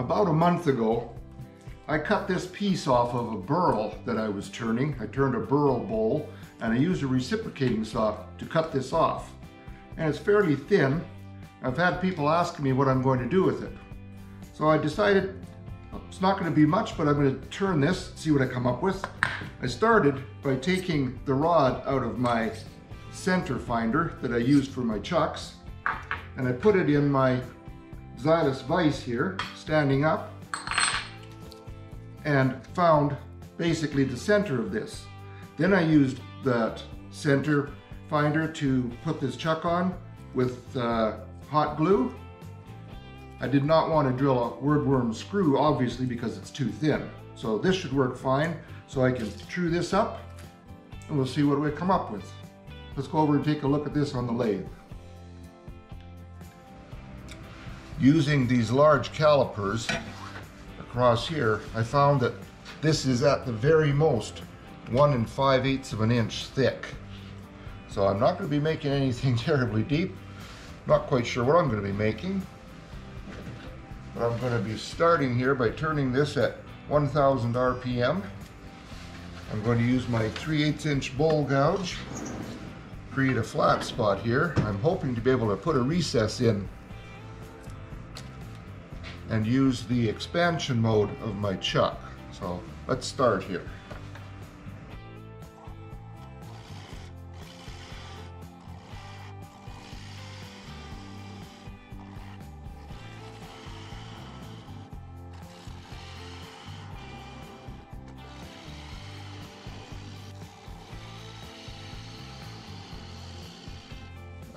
About a month ago, I cut this piece off of a burl that I was turning. I turned a burl bowl and I used a reciprocating saw to cut this off. And it's fairly thin. I've had people ask me what I'm going to do with it. So I decided it's not going to be much, but I'm going to turn this, see what I come up with. I started by taking the rod out of my center finder that I used for my chucks, and I put it in my Xylus vise here, standing up, and found basically the center of this. Then I used that center finder to put this chuck on with hot glue. I did not want to drill a woodworm screw, obviously, because it's too thin. So this should work fine. So I can true this up and we'll see what we come up with. Let's go over and take a look at this on the lathe. Using these large calipers across here, I found that this is at the very most 1 5/8 of an inch thick. So I'm not going to be making anything terribly deep. Not quite sure what I'm going to be making. But I'm going to be starting here by turning this at 1,000 RPM. I'm going to use my 3/8 inch bowl gouge, create a flat spot here. I'm hoping to be able to put a recess in and use the expansion mode of my chuck. So let's start here.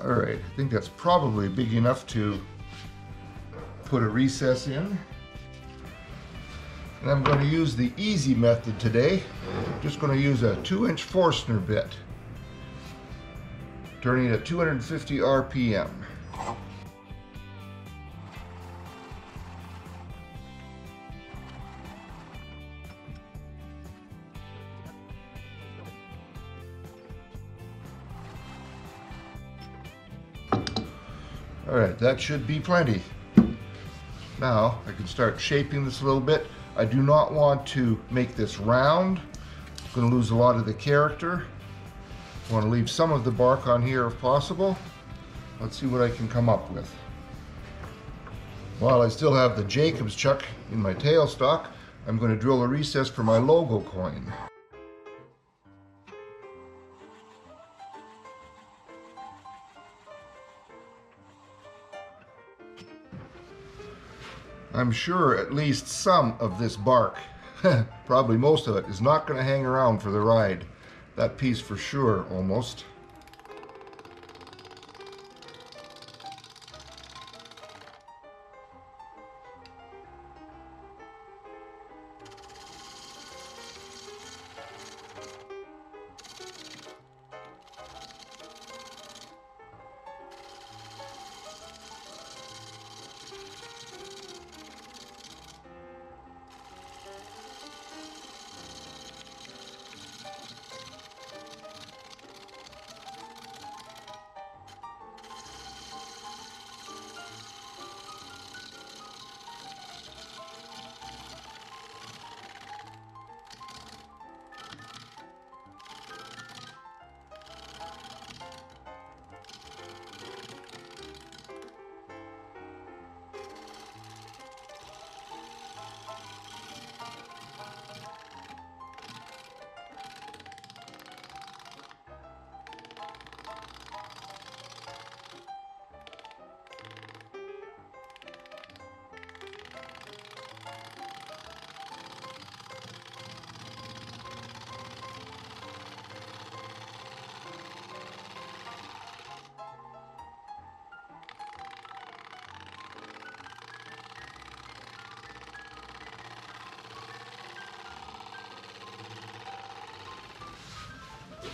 All right, I think that's probably big enough to put a recess in. And I'm going to use the easy method today. I'm just going to use a 2-inch Forstner bit, turning it at 250 RPM. All right, that should be plenty. Now I can start shaping this a little bit. I do not want to make this round. It's going to lose a lot of the character. I want to leave some of the bark on here if possible. Let's see what I can come up with. While I still have the Jacobs chuck in my tailstock, I'm going to drill a recess for my logo coin. I'm sure at least some of this bark, probably most of it, is not going to hang around for the ride. That piece for sure, almost.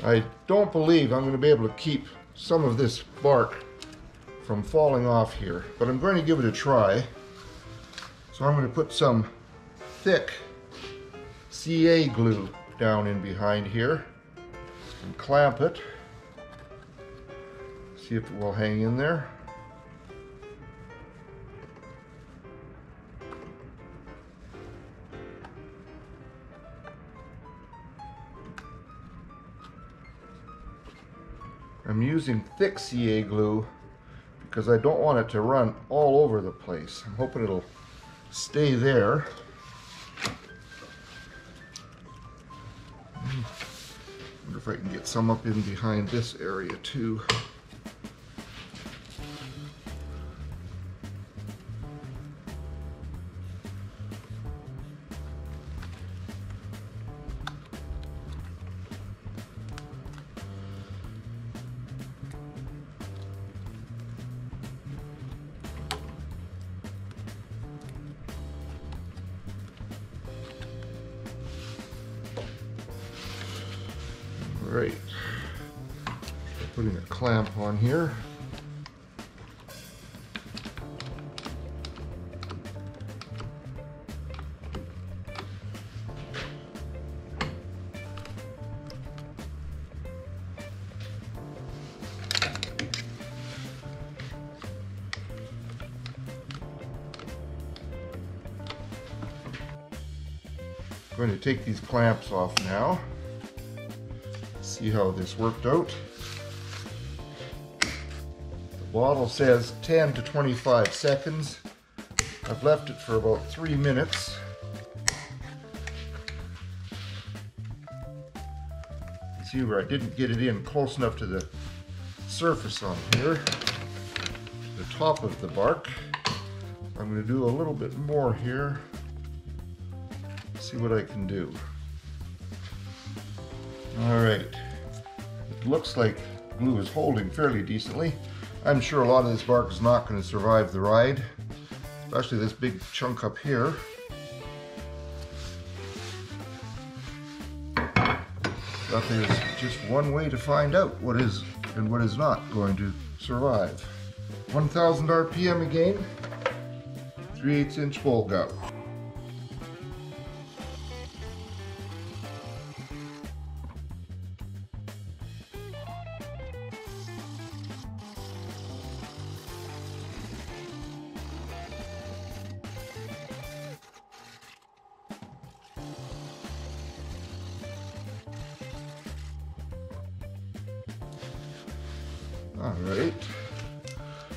I don't believe I'm going to be able to keep some of this bark from falling off here, but I'm going to give it a try. So I'm going to put some thick CA glue down in behind here and clamp it. See if it will hang in there. I'm using thick CA glue because I don't want it to run all over the place. I'm hoping it'll stay there. I wonder if I can get some up in behind this area too. Right, putting a clamp on here. I'm going to take these clamps off now. See how this worked out. The bottle says 10 to 25 seconds. I've left it for about 3 minutes. See where I didn't get it in close enough to the surface on here, the top of the bark. I'm going to do a little bit more here, see what I can do. All right. It looks like glue is holding fairly decently. I'm sure a lot of this bark is not going to survive the ride, especially this big chunk up here. But there's just one way to find out what is and what is not going to survive. 1,000 RPM again, 3/8 inch bowl gouge. All right,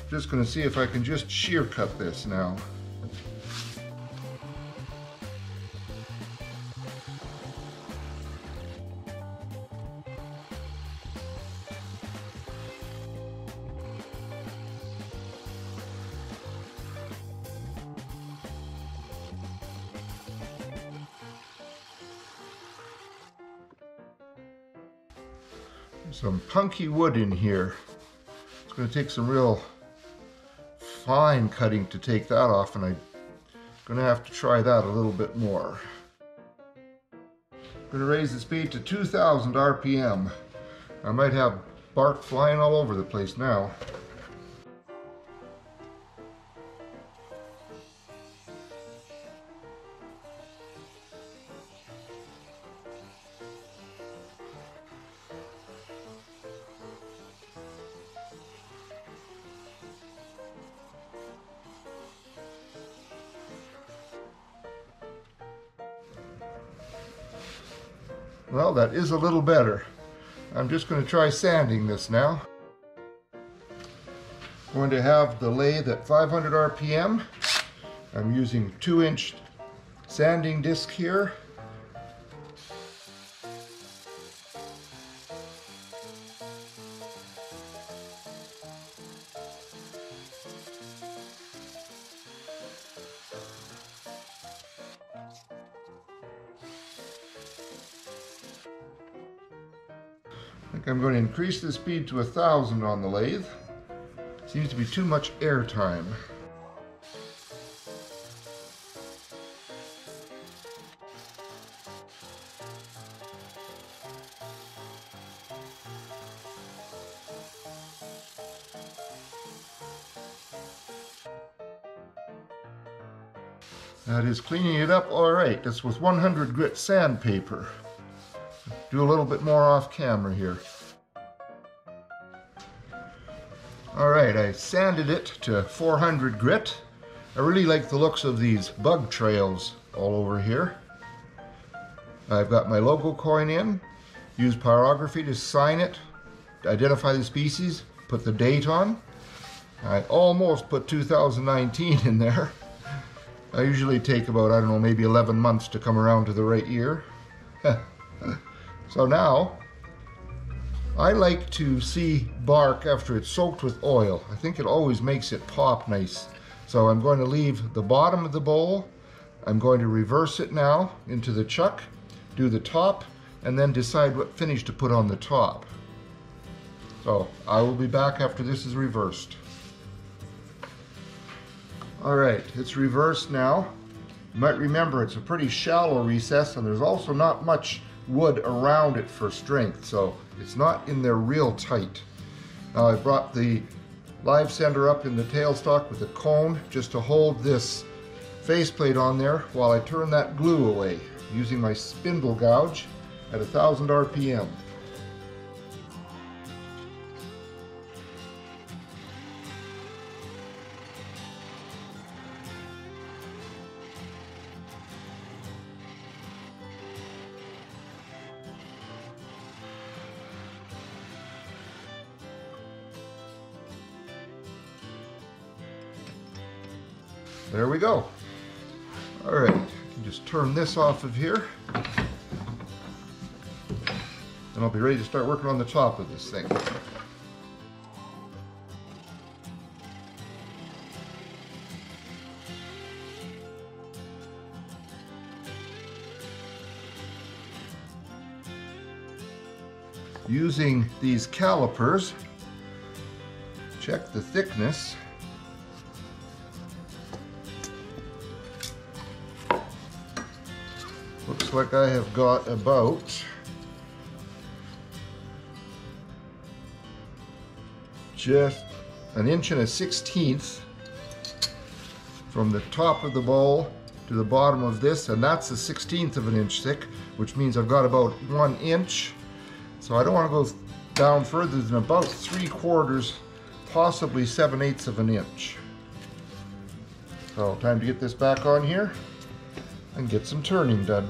just going to see if I can just shear cut this now. Some punky wood in here. It's going to take some real fine cutting to take that off, and I'm going to have to try that a little bit more. I'm going to raise the speed to 2,000 RPM. I might have bark flying all over the place now. Well, that is a little better. I'm just going to try sanding this now. I'm going to have the lathe at 500 RPM. I'm using 2-inch sanding disc here. I'm going to increase the speed to 1,000 on the lathe. Seems to be too much air time. That is cleaning it up all right. That's with 100 grit sandpaper. Do a little bit more off camera here. All right, I sanded it to 400 grit. I really like the looks of these bug trails all over here. I've got my logo coin in, used pyrography to sign it, identify the species, put the date on. I almost put 2019 in there. I usually take about, I don't know, maybe 11 months to come around to the right year. So now, I like to see bark after it's soaked with oil. I think it always makes it pop nice. So I'm going to leave the bottom of the bowl. I'm going to reverse it now into the chuck, do the top, and then decide what finish to put on the top. So I will be back after this is reversed. All right, it's reversed now. You might remember it's a pretty shallow recess, and there's also not much wood around it for strength, so it's not in there real tight. Now I brought the live center up in the tailstock with a comb just to hold this faceplate on there while I turn that glue away using my spindle gouge at 1,000 RPM. There we go. All right, I can just turn this off of here, and I'll be ready to start working on the top of this thing. Using these calipers, check the thickness. Looks like I have got about just 1 1/16 inches from the top of the bowl to the bottom of this, and that's 1/16 of an inch thick, which means I've got about 1 inch. So I don't want to go down further than about 3/4, possibly 7/8 of an inch. So time to get this back on here and get some turning done.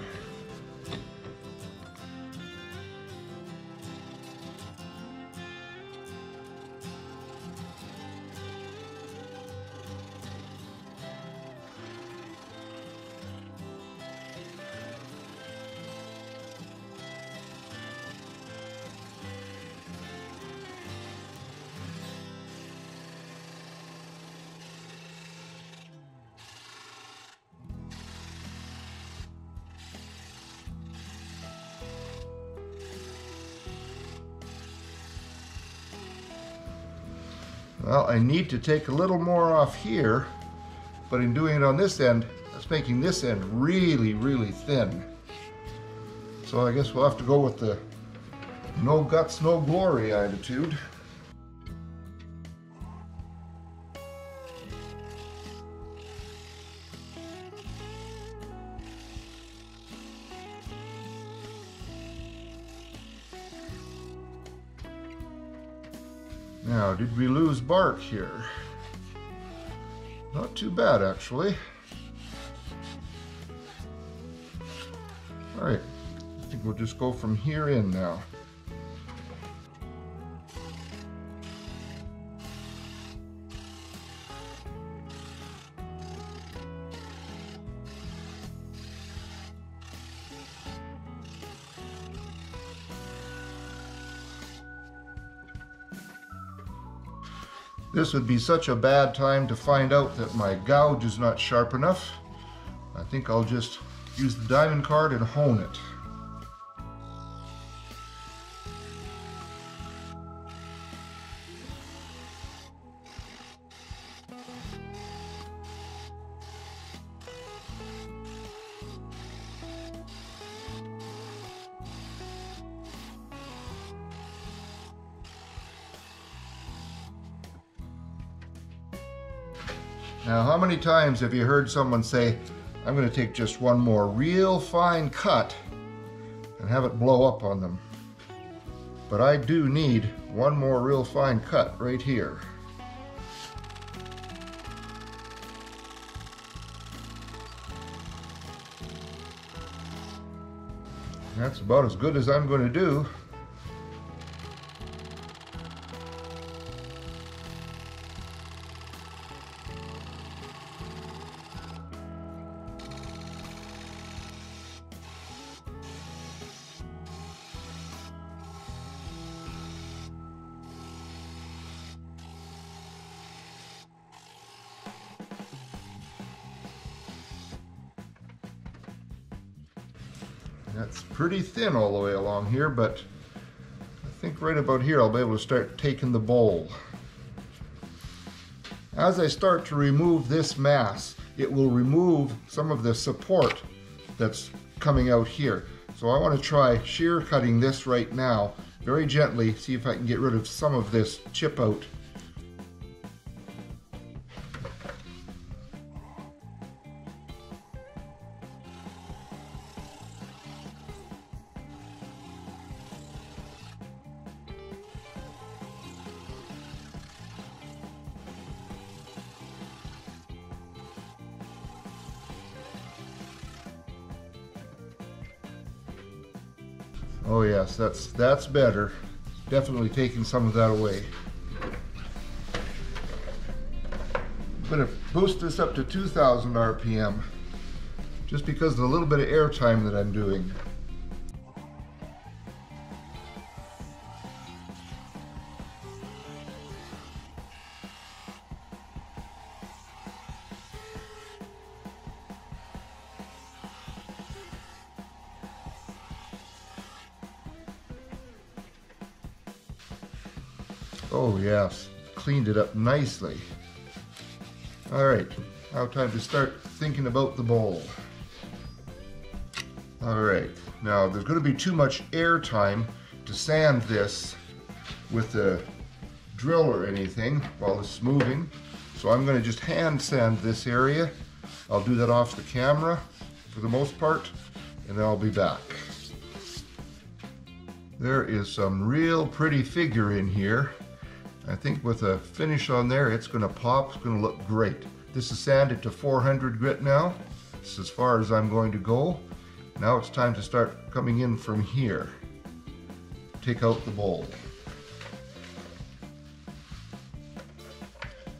Well, I need to take a little more off here, but in doing it on this end, that's making this end really, really thin. So I guess we'll have to go with the no guts, no glory attitude. Now, did we lose bark here? Not too bad, actually. All right, I think we'll just go from here in now. This would be such a bad time to find out that my gouge is not sharp enough. I think I'll just use the diamond card and hone it. Now, how many times have you heard someone say, I'm going to take just one more real fine cut and have it blow up on them? But I do need one more real fine cut right here. That's about as good as I'm going to do. And that's pretty thin all the way along here, but I think right about here I'll be able to start taking the bowl. As I start to remove this mass, it will remove some of the support that's coming out here. So I want to try shear cutting this right now, very gently, see if I can get rid of some of this chip out. Oh yes, that's better. Definitely taking some of that away. I'm going to boost this up to 2,000 RPM just because of the little bit of air time that I'm doing. Oh yes, cleaned it up nicely. All right, now time to start thinking about the bowl. All right, now there's going to be too much air time to sand this with a drill or anything while it's moving. So I'm going to just hand sand this area. I'll do that off the camera for the most part, and then I'll be back. There is some real pretty figure in here. I think with a finish on there, it's going to pop. It's going to look great. This is sanded to 400 grit now. This is as far as I'm going to go. Now it's time to start coming in from here. Take out the bowl.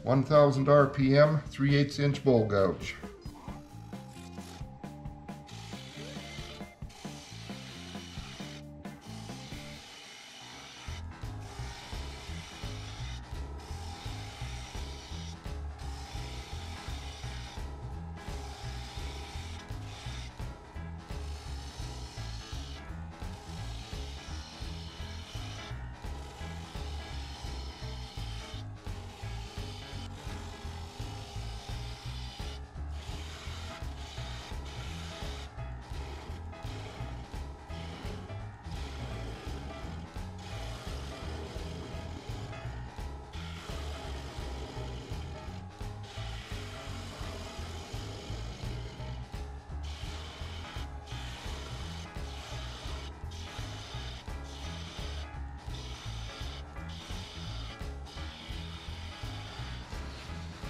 1,000 RPM, 3/8 inch bowl gouge.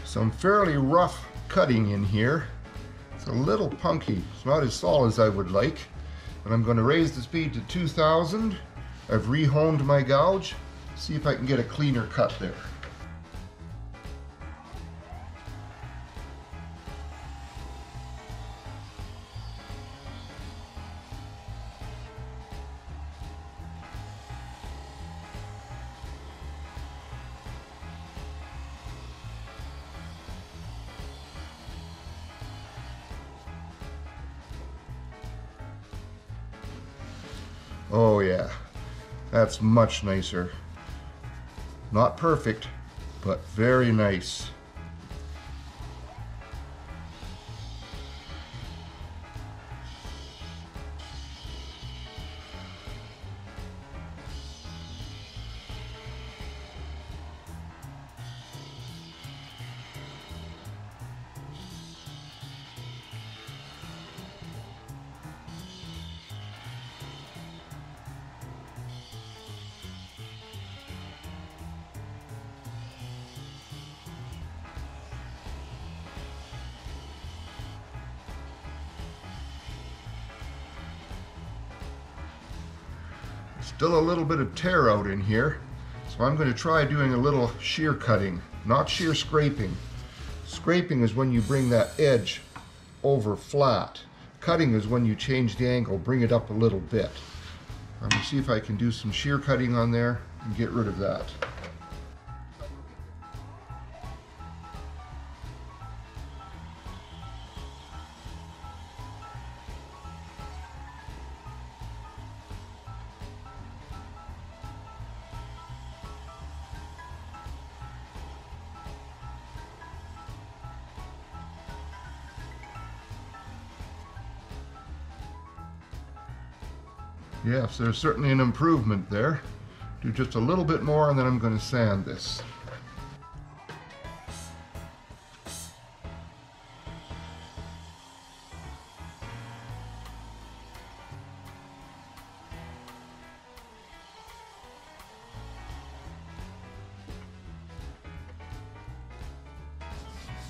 Some fairly rough cutting in here. It's a little punky. It's not as solid as I would like. And I'm going to raise the speed to 2,000. I've rehoned my gouge. See if I can get a cleaner cut there. Oh yeah, that's much nicer. Not perfect, but very nice. Still a little bit of tear out in here, so I'm going to try doing a little shear cutting, not shear scraping. Scraping is when you bring that edge over flat. Cutting is when you change the angle, bring it up a little bit. I'm going to see if I can do some shear cutting on there and get rid of that. Yes, there's certainly an improvement there. Do just a little bit more and then I'm going to sand this.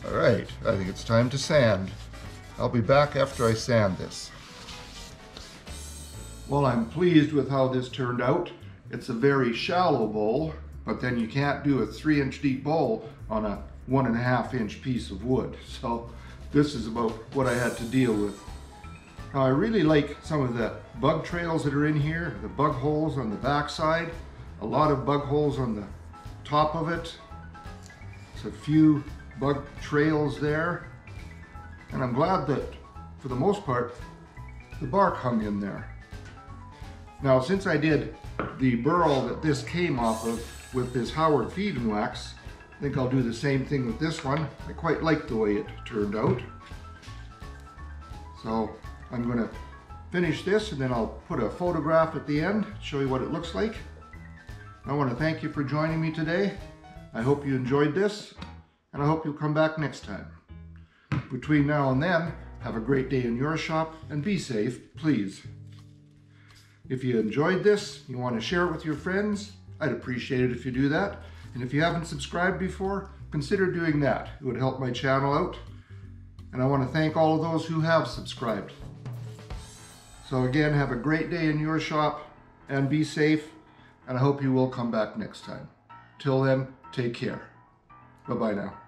Alright, I think it's time to sand. I'll be back after I sand this. Well, I'm pleased with how this turned out. It's a very shallow bowl, but then you can't do a 3-inch deep bowl on a 1.5-inch piece of wood. So this is about what I had to deal with. Now, I really like some of the bug trails that are in here, the bug holes on the backside, a lot of bug holes on the top of it. It's a few bug trails there, and I'm glad that for the most part the bark hung in there. Now, since I did the burl that this came off of with this Howard feed and wax, I think I'll do the same thing with this one. I quite like the way it turned out, so I'm going to finish this and then I'll put a photograph at the end, show you what it looks like. I want to thank you for joining me today. I hope you enjoyed this, and I hope you'll come back next time. Between now and then, have a great day in your shop, and be safe, please. If you enjoyed this, you want to share it with your friends, I'd appreciate it if you do that. And if you haven't subscribed before, consider doing that. It would help my channel out. And I want to thank all of those who have subscribed. So again, have a great day in your shop, and be safe, and I hope you will come back next time. Till then, take care. Bye-bye now.